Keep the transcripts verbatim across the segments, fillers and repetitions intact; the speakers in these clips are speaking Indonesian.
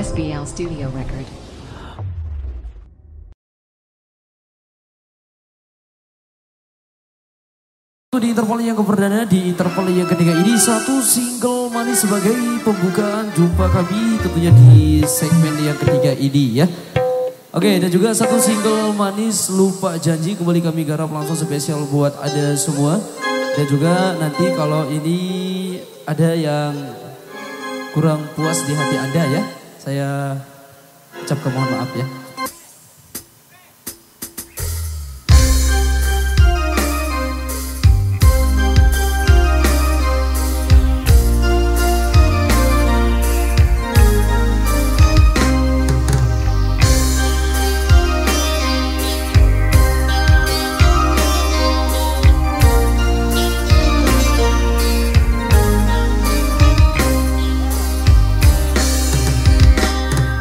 S B L Studio record. Di Interpol yang keperdana, di Interpol yang ketiga ini satu single manis sebagai pembukaan jumpa kami tentunya di segmen yang ketiga ini ya. Oke, dan juga satu single manis Lupa Janji kembali kami garap langsung spesial buat ada semua. Dan juga nanti kalau ini ada yang kurang puas di hati Anda ya, saya ucapkan mohon maaf ya.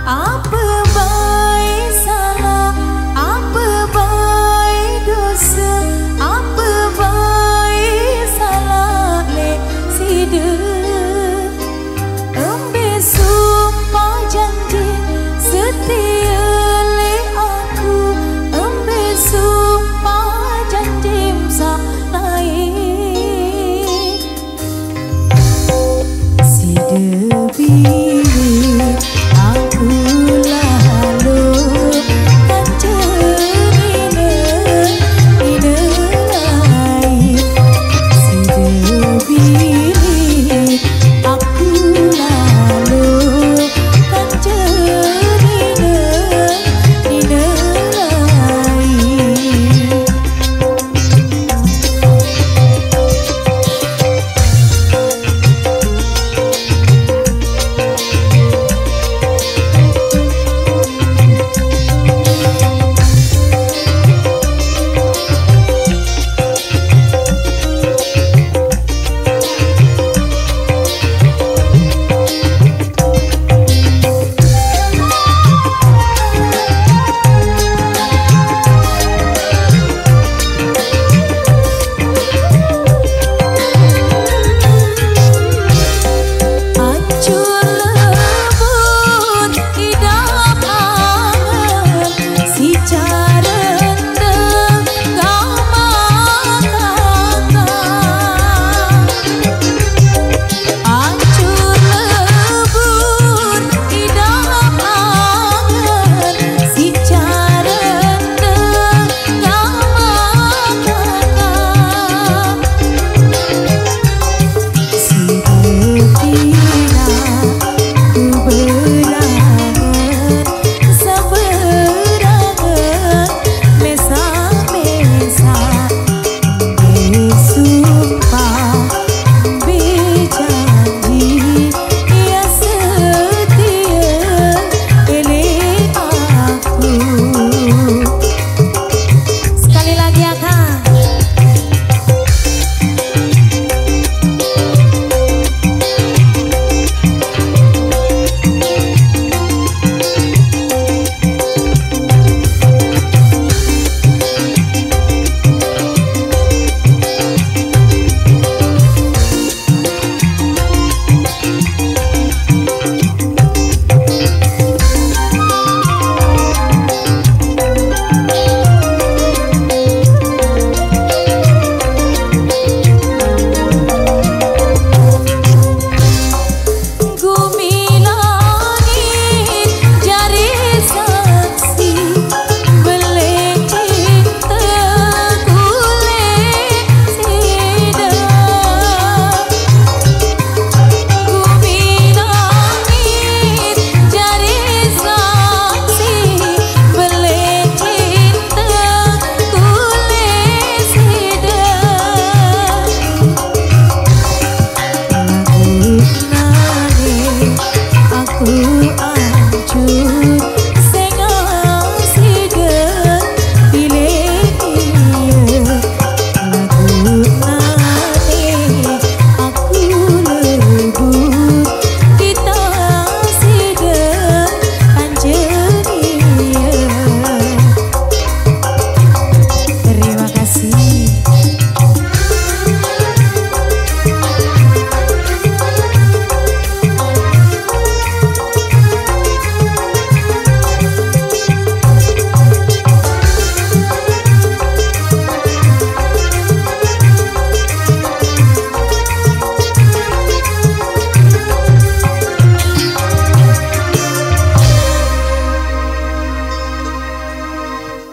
Apa baik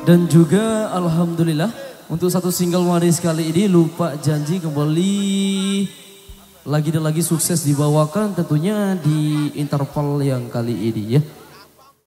Dan juga alhamdulillah untuk satu single waris kali ini Lupa Janji kembali lagi dan lagi sukses dibawakan tentunya di interval yang kali ini ya.